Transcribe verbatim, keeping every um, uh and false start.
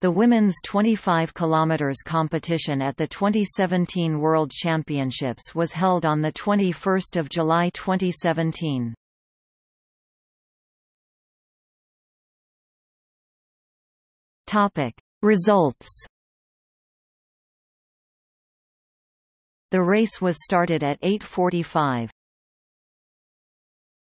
The women's twenty-five kilometers competition at the twenty seventeen World Championships was held on the twenty-first of July twenty seventeen. Topic: Results. The race was started at eight forty-five.